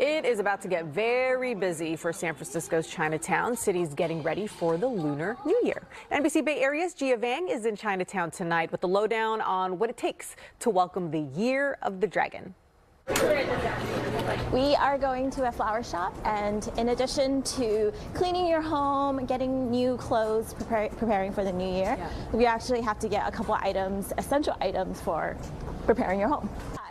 It is about to get very busy for San Francisco's Chinatown. City's getting ready for the Lunar New Year. NBC Bay Area's Gia Vang is in Chinatown tonight with the lowdown on what it takes to welcome the Year of the Dragon. We are going to a flower shop, and in addition to cleaning your home, getting new clothes, preparing for the new year, we actually have to get a couple items, essential items for preparing your home.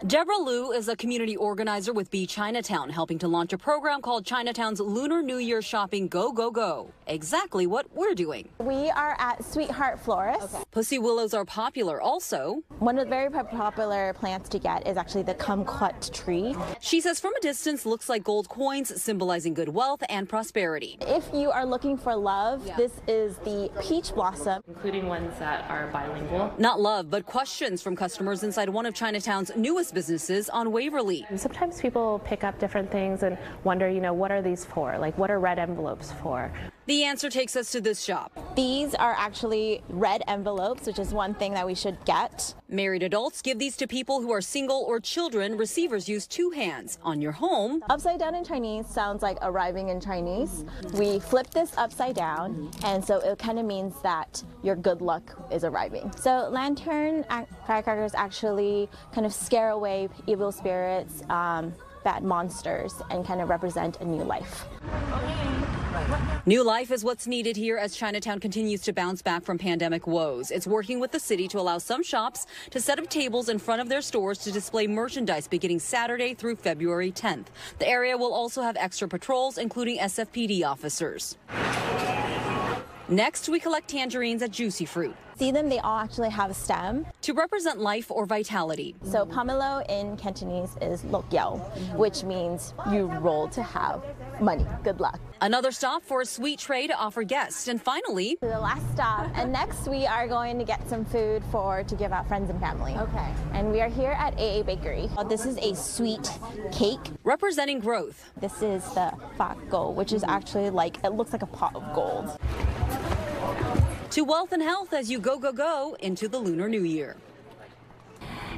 Deborah Liu is a community organizer with Bee Chinatown, helping to launch a program called Chinatown's Lunar New Year Shopping Go, Go, Go. Exactly what we're doing. We are at Sweetheart Florist. Okay. Pussy willows are popular also. One of the very popular plants to get is actually the kumquat tree. She says from a distance looks like gold coins, symbolizing good wealth and prosperity. If you are looking for love, this is the peach blossom. Including ones that are bilingual. Not love, but questions from customers inside one of Chinatown's newest businesses on Waverly. Sometimes people pick up different things and wonder, you know, what are these for? Like, what are red envelopes for? The answer takes us to this shop. These are actually red envelopes, which is one thing that we should get. Married adults give these to people who are single or children. Receivers use two hands on your home. Upside down in Chinese sounds like arriving in Chinese. We flip this upside down, and so it kind of means that your good luck is arriving. So lantern firecrackers actually kind of scare away evil spirits, bad monsters, and kind of represent a new life. New life is what's needed here as Chinatown continues to bounce back from pandemic woes. It's working with the city to allow some shops to set up tables in front of their stores to display merchandise beginning Saturday through February 10th. The area will also have extra patrols, including SFPD officers. Next, we collect tangerines at Juicy Fruit. See them, they all actually have a stem. To represent life or vitality. So pomelo in Cantonese is lok yao, which means you roll to have money, good luck. Another stop for a sweet tray to offer guests. And finally, to the last stop. And next we are going to get some food to give out friends and family. Okay. And we are here at AA Bakery. This is a sweet cake. Representing growth. This is the fak go, which is actually like, it looks like a pot of gold. To wealth and health as you go, go, go into the Lunar New Year.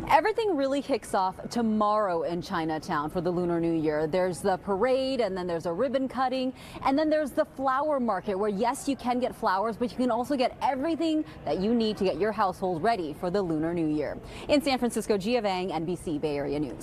Everything really kicks off tomorrow in Chinatown for the Lunar New Year. There's the parade, and then there's a ribbon cutting, and then there's the flower market where, yes, you can get flowers, but you can also get everything that you need to get your household ready for the Lunar New Year. In San Francisco, Gia Vang, NBC Bay Area News.